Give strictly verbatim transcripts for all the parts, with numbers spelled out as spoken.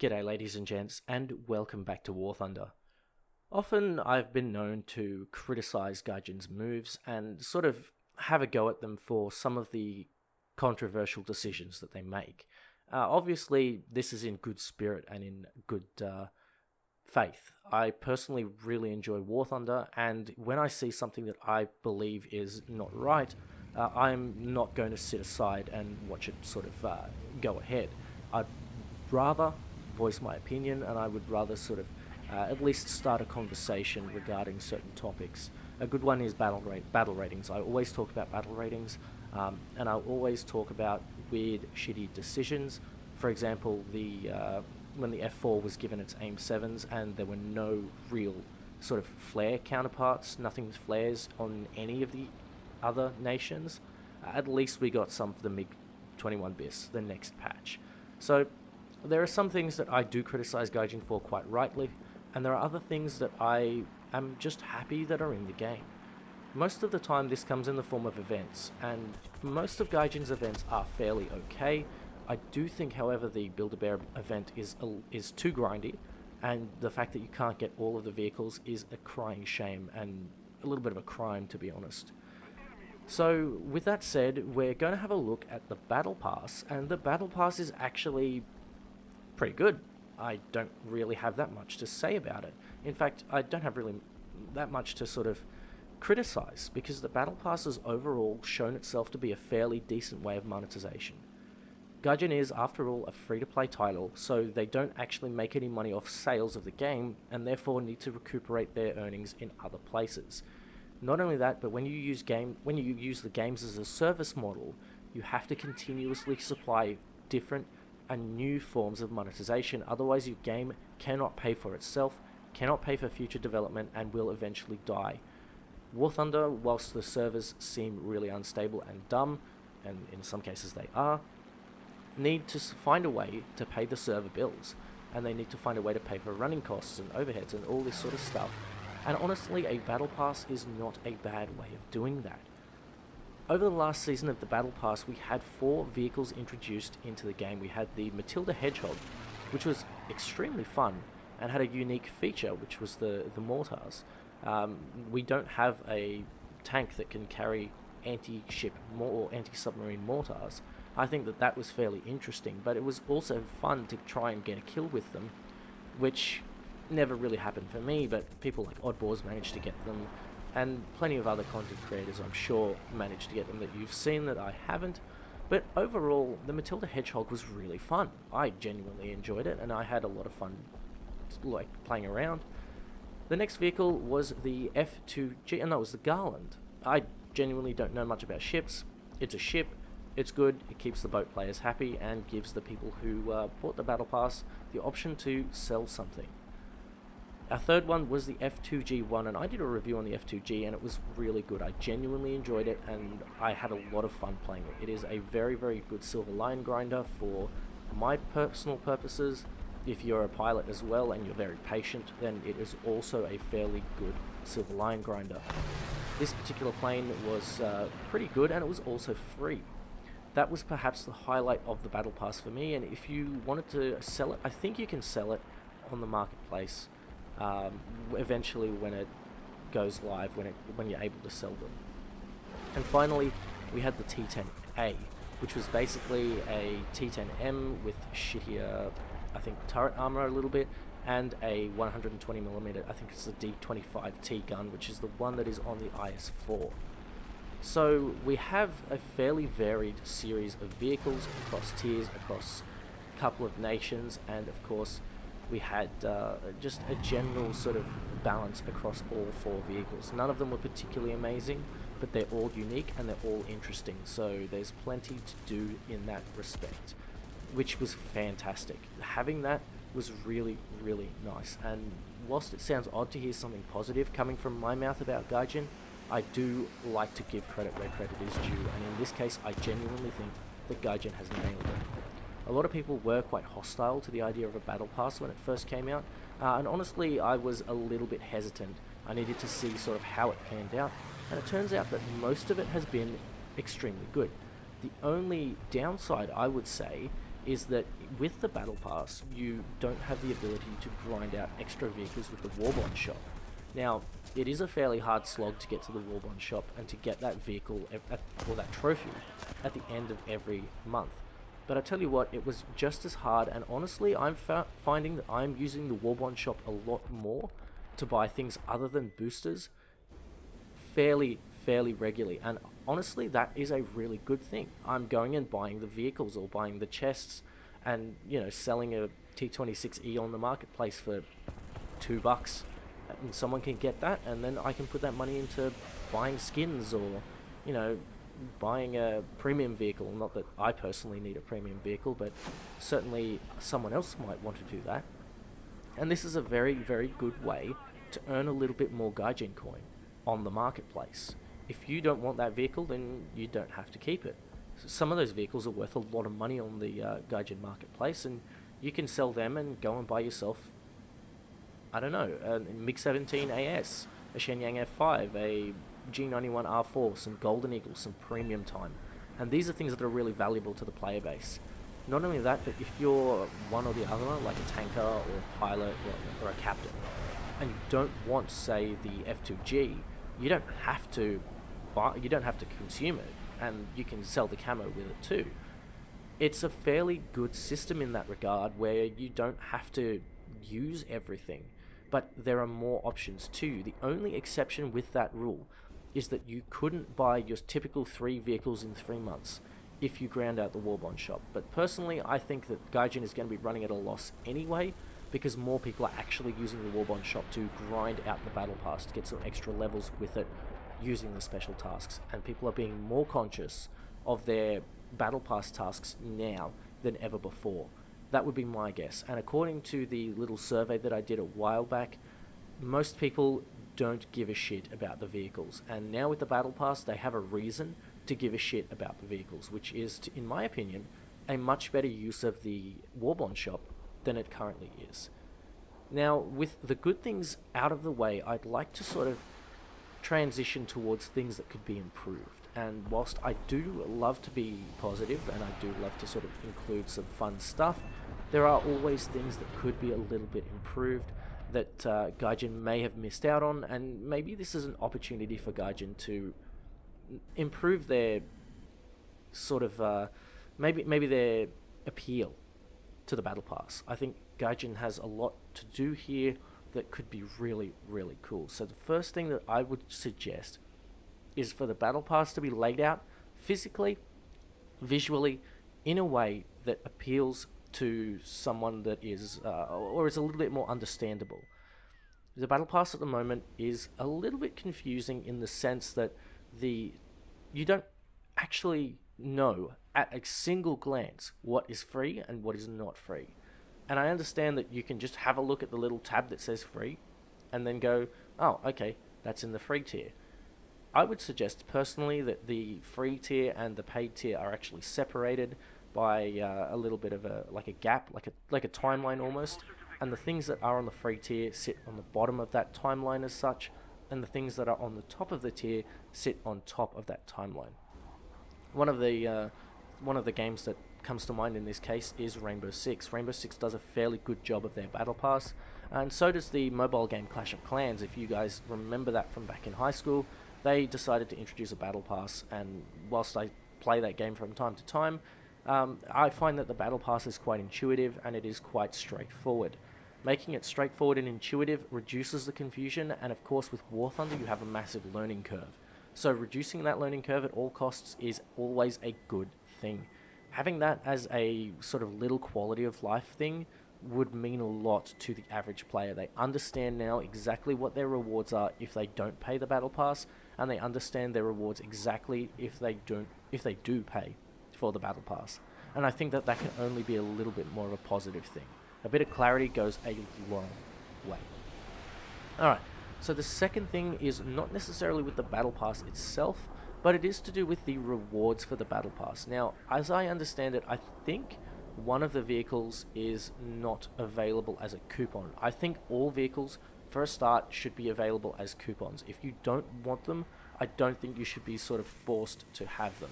G'day ladies and gents, and welcome back to War Thunder. Often I've been known to criticise Gaijin's moves and sort of have a go at them for some of the controversial decisions that they make. Uh, obviously this is in good spirit and in good uh, faith. I personally really enjoy War Thunder, and when I see something that I believe is not right, uh, I'm not going to sit aside and watch it sort of uh, go ahead. I'd rather voice my opinion, and I would rather sort of uh, at least start a conversation regarding certain topics. A good one is battle rate, battle ratings. I always talk about battle ratings, um, and I always talk about weird, shitty decisions. For example, the uh, when the F four was given its AIM sevens, and there were no real sort of flare counterparts, nothing with flares on any of the other nations. Uh, at least we got some for the MiG twenty-one bis, the next patch. So there are some things that I do criticise Gaijin for quite rightly, and there are other things that I am just happy that are in the game. Most of the time this comes in the form of events, and most of Gaijin's events are fairly okay. I do think, however, the Build-A-Bear event is, is too grindy, and the fact that you can't get all of the vehicles is a crying shame, and a little bit of a crime, to be honest. So, with that said, we're going to have a look at the Battle Pass, and the Battle Pass is actually pretty good. I don't really have that much to say about it. In fact, I don't have really that much to sort of criticize, because the Battle Pass has overall shown itself to be a fairly decent way of monetization. Gaijin is, after all, a free-to-play title, so they don't actually make any money off sales of the game, and therefore need to recuperate their earnings in other places. Not only that, but when you use game, when you use the games as a service model, you have to continuously supply different and new forms of monetization, otherwise your game cannot pay for itself, cannot pay for future development, and will eventually die. War Thunder, whilst the servers seem really unstable and dumb, and in some cases they are, need to find a way to pay the server bills, and they need to find a way to pay for running costs and overheads and all this sort of stuff, and honestly a Battle Pass is not a bad way of doing that. Over the last season of the Battle Pass, we had four vehicles introduced into the game. We had the Matilda Hedgehog, which was extremely fun and had a unique feature, which was the, the mortars. Um, we don't have a tank that can carry anti-ship or anti-submarine mortars. I think that that was fairly interesting, but it was also fun to try and get a kill with them, which never really happened for me, but people like Oddbores managed to get them, and plenty of other content creators, I'm sure, managed to get them that you've seen that I haven't. But overall, the Matilda Hedgehog was really fun. I genuinely enjoyed it, and I had a lot of fun like playing around. The next vehicle was the F two G, and that was the Garland. I genuinely don't know much about ships. It's a ship, it's good, it keeps the boat players happy, and gives the people who uh, bought the Battle Pass the option to sell something. Our third one was the F two G one, and I did a review on the F two G, and it was really good. I genuinely enjoyed it, and I had a lot of fun playing it. It is a very, very good silver line grinder for my personal purposes. If you're a pilot as well, and you're very patient, then it is also a fairly good silver line grinder. This particular plane was uh, pretty good, and it was also free. That was perhaps the highlight of the Battle Pass for me, and if you wanted to sell it, I think you can sell it on the marketplace. Um, eventually when it goes live, when, it, when you're able to sell them. And finally, we had the T ten A, which was basically a T ten M with shittier, I think, turret armor a little bit, and a one hundred twenty millimeter, I think it's the D twenty-five T gun, which is the one that is on the I S four. So we have a fairly varied series of vehicles across tiers, across a couple of nations, and of course we had uh, just a general sort of balance across all four vehicles. None of them were particularly amazing, but they're all unique and they're all interesting, so there's plenty to do in that respect, which was fantastic. Having that was really, really nice, and whilst it sounds odd to hear something positive coming from my mouth about Gaijin, I do like to give credit where credit is due, and in this case I genuinely think that Gaijin has nailed it. A lot of people were quite hostile to the idea of a Battle Pass when it first came out, uh, and honestly I was a little bit hesitant. I needed to see sort of how it panned out, and it turns out that most of it has been extremely good. The only downside, I would say, is that with the battle pass, you don't have the ability to grind out extra vehicles with the Warbond shop. Now, it is a fairly hard slog to get to the Warbond shop and to get that vehicle or that trophy at the end of every month. But I tell you what, it was just as hard, and honestly, I'm finding that I'm using the Warbond shop a lot more to buy things other than boosters fairly, fairly regularly. And honestly, that is a really good thing. I'm going and buying the vehicles or buying the chests and, you know, selling a T twenty-six E on the marketplace for two bucks. And someone can get that, and then I can put that money into buying skins or, you know, buying a premium vehicle. Not that I personally need a premium vehicle, but certainly someone else might want to do that. And this is a very, very good way to earn a little bit more Gaijin coin on the marketplace. If you don't want that vehicle, then you don't have to keep it. So some of those vehicles are worth a lot of money on the uh, Gaijin marketplace, and you can sell them and go and buy yourself, I don't know, a MiG seventeen A S, a Shenyang F five, a G ninety-one R four, some Golden Eagles, some Premium Time. And these are things that are really valuable to the player base. Not only that, but if you're one or the other, like a tanker or a pilot or, or a captain, and you don't want, say, the F two G, you don't have to buy, you don't have to consume it, and you can sell the camo with it too. It's a fairly good system in that regard, where you don't have to use everything, but there are more options too. The only exception with that rule is that you couldn't buy your typical three vehicles in three months if you ground out the Warbond shop. But personally, I think that Gaijin is going to be running at a loss anyway, because more people are actually using the Warbond shop to grind out the battle pass to get some extra levels with it using the special tasks, and people are being more conscious of their battle pass tasks now than ever before. That would be my guess. And according to the little survey that I did a while back, most people don't give a shit about the vehicles. And now with the Battle Pass, they have a reason to give a shit about the vehicles, which is, to, in my opinion, a much better use of the Warbond shop than it currently is. Now, with the good things out of the way, I'd like to sort of transition towards things that could be improved. And whilst I do love to be positive, and I do love to sort of include some fun stuff, there are always things that could be a little bit improved that uh, Gaijin may have missed out on, and maybe this is an opportunity for Gaijin to improve their sort of, uh, maybe, maybe their appeal to the Battle Pass. I think Gaijin has a lot to do here that could be really, really cool. So the first thing that I would suggest is for the battle pass to be laid out physically, visually, in a way that appeals to someone that is, uh, or is a little bit more understandable. The battle pass at the moment is a little bit confusing in the sense that the you don't actually know at a single glance what is free and what is not free. And I understand that you can just have a look at the little tab that says free and then go, oh, okay, that's in the free tier. I would suggest personally that the free tier and the paid tier are actually separated by uh, a little bit of a like a gap, like a like a timeline almost. And the things that are on the free tier sit on the bottom of that timeline as such, and the things that are on the top of the tier sit on top of that timeline. One of the uh, one of the games that comes to mind in this case is Rainbow Six. Rainbow Six does a fairly good job of their battle pass, and so does the mobile game Clash of Clans. If you guys remember that from back in high school. They decided to introduce a battle pass, and whilst I play that game from time to time, um, I find that the battle pass is quite intuitive and it is quite straightforward. Making it straightforward and intuitive reduces the confusion, and of course with War Thunder you have a massive learning curve. So reducing that learning curve at all costs is always a good thing. Having that as a sort of little quality of life thing would mean a lot to the average player. They understand now exactly what their rewards are if they don't pay the battle pass, and they understand their rewards exactly if they don't, if they do pay for the battle pass. And I think that that can only be a little bit more of a positive thing. A bit of clarity goes a long way. Alright, so the second thing is not necessarily with the battle pass itself, but it is to do with the rewards for the battle pass. Now, as I understand it, I think one of the vehicles is not available as a coupon. I think all vehicles for a start should be available as coupons. If you don't want them, I don't think you should be sort of forced to have them.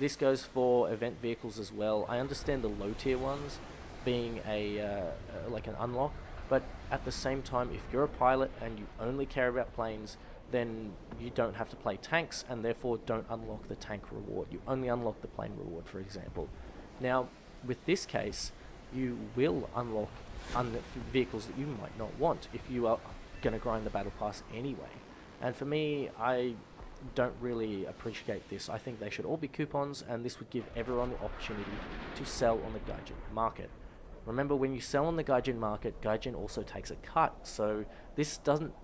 This goes for event vehicles as well. I understand the low tier ones being a uh, like an unlock, but at the same time, if you're a pilot and you only care about planes, then you don't have to play tanks and therefore don't unlock the tank reward. You only unlock the plane reward, for example. Now, with this case, you will unlock un vehicles that you might not want if you are going to grind the battle pass anyway. And for me, I don't really appreciate this. I think they should all be coupons, and this would give everyone the opportunity to sell on the Gaijin market. Remember, when you sell on the Gaijin market, Gaijin also takes a cut, so this doesn't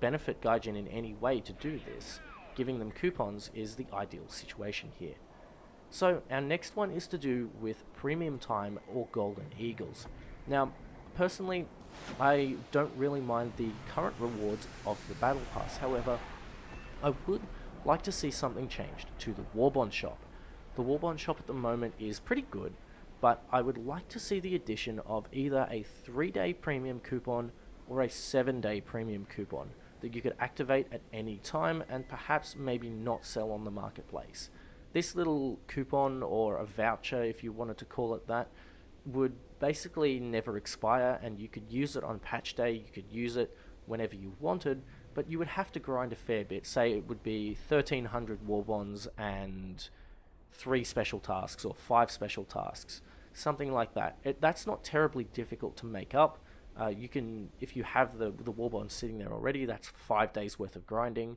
benefit Gaijin in any way to do this. Giving them coupons is the ideal situation here. So our next one is to do with premium time or golden eagles. Now personally, I don't really mind the current rewards of the battle pass. However, I would like to see something changed to the Warbond shop. The Warbond shop at the moment is pretty good, but I would like to see the addition of either a three day premium coupon or a seven day premium coupon that you could activate at any time and perhaps maybe not sell on the marketplace. This little coupon, or a voucher if you wanted to call it that, would basically never expire, and you could use it on patch day, you could use it whenever you wanted, but you would have to grind a fair bit. Say it would be thirteen hundred Warbonds and three special tasks or five special tasks, something like that. It, that's not terribly difficult to make up. Uh, you can, if you have the, the Warbond sitting there already, that's five days worth of grinding,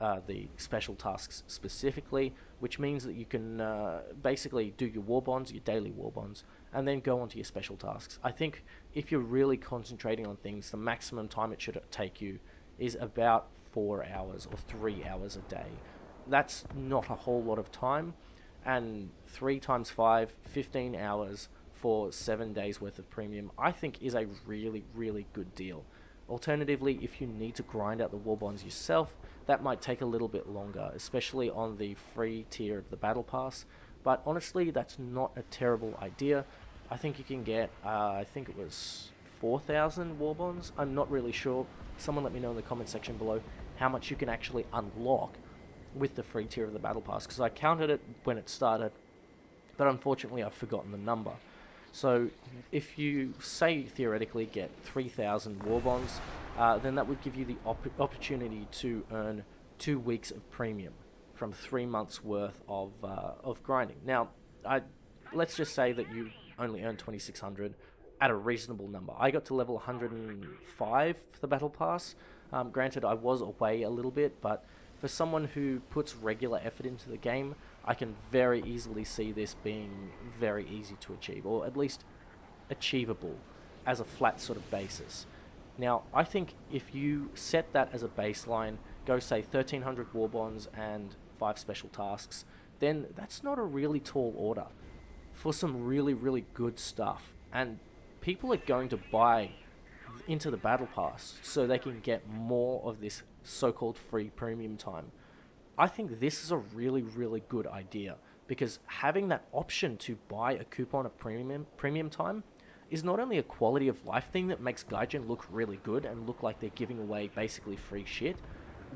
uh, the special tasks specifically, which means that you can uh, basically do your Warbonds, your daily Warbonds, and then go on to your special tasks. I think if you're really concentrating on things, the maximum time it should take you is about four hours or three hours a day. That's not a whole lot of time, and three times five, fifteen hours, for seven days worth of premium, I think is a really, really good deal. Alternatively, if you need to grind out the Warbonds yourself, that might take a little bit longer, especially on the free tier of the battle pass, but honestly, that's not a terrible idea. I think you can get, uh, I think it was four thousand Warbonds, I'm not really sure. Someone let me know in the comment section below how much you can actually unlock with the free tier of the battle pass, because I counted it when it started, but unfortunately I've forgotten the number. So if you, say, theoretically get three thousand Warbonds, uh, then that would give you the op opportunity to earn two weeks of premium from three months worth of, uh, of grinding. Now, I, let's just say that you only earn twenty-six hundred at a reasonable number. I got to level one hundred and five for the battle pass. Um, granted, I was away a little bit, but for someone who puts regular effort into the game, I can very easily see this being very easy to achieve, or at least achievable as a flat sort of basis. Now, I think if you set that as a baseline, go say thirteen hundred Warbonds and five special tasks, then that's not a really tall order for some really, really good stuff. And people are going to buy into the battle pass so they can get more of this so-called free premium time. I think this is a really, really good idea, because having that option to buy a coupon of premium premium time is not only a quality of life thing that makes Gaijin look really good and look like they're giving away basically free shit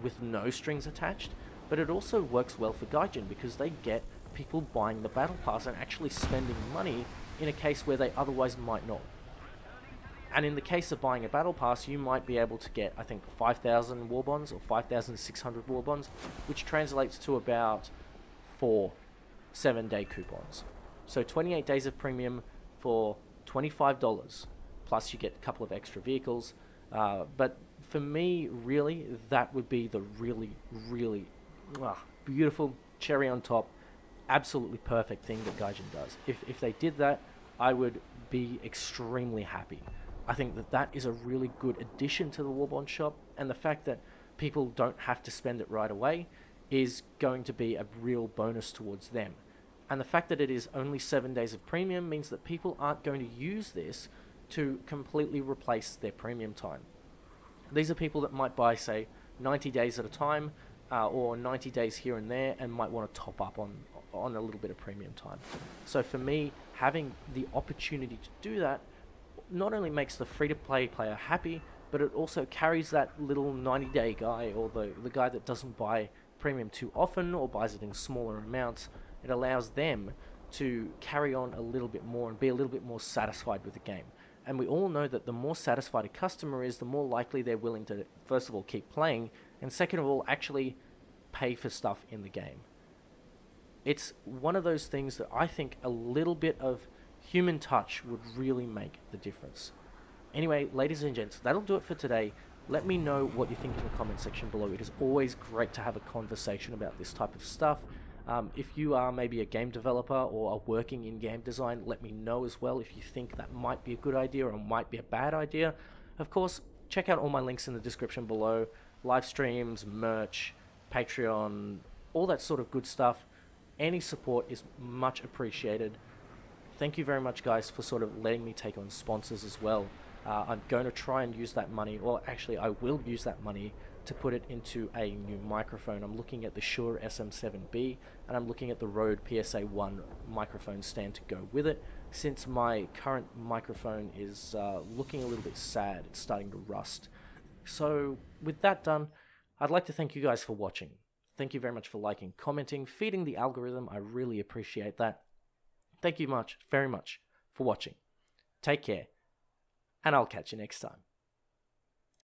with no strings attached, but it also works well for Gaijin because they get people buying the battle pass and actually spending money in a case where they otherwise might not. And in the case of buying a battle pass, you might be able to get, I think, five thousand Warbonds or five thousand six hundred Warbonds, which translates to about four seven day coupons. So twenty-eight days of premium for twenty-five dollars, plus you get a couple of extra vehicles. Uh, but for me, really, that would be the really, really ah, beautiful cherry on top, absolutely perfect thing that Gaijin does. If, if they did that, I would be extremely happy. I think that that is a really good addition to the Warbond shop, and the fact that people don't have to spend it right away is going to be a real bonus towards them. And the fact that it is only seven days of premium means that people aren't going to use this to completely replace their premium time. These are people that might buy, say, ninety days at a time, uh, or ninety days here and there, and might want to top up on, on a little bit of premium time. So for me, having the opportunity to do that not only makes the free-to-play player happy, but it also carries that little ninety day guy, or the, the guy that doesn't buy premium too often or buys it in smaller amounts. it allows them to carry on a little bit more and be a little bit more satisfied with the game. And we all know that the more satisfied a customer is, the more likely they're willing to, first of all, keep playing, and second of all, actually pay for stuff in the game. It's one of those things that I think a little bit of human touch would really make the difference. Anyway, ladies and gents, that'll do it for today. Let me know what you think in the comment section below. It is always great to have a conversation about this type of stuff. Um, if you are maybe a game developer or are working in game design, let me know as well if you think that might be a good idea or might be a bad idea. Of course, check out all my links in the description below. Live streams, merch, Patreon, all that sort of good stuff. Any support is much appreciated. Thank you very much, guys, for sort of letting me take on sponsors as well. Uh, I'm going to try and use that money, well actually I will use that money to put it into a new microphone. I'm looking at the Shure S M seven B and I'm looking at the Rode P S A one microphone stand to go with it, since my current microphone is uh, looking a little bit sad. It's starting to rust. So with that done, I'd like to thank you guys for watching. Thank you very much for liking, commenting, feeding the algorithm. I really appreciate that. Thank you much, very much for watching. Take care, and I'll catch you next time.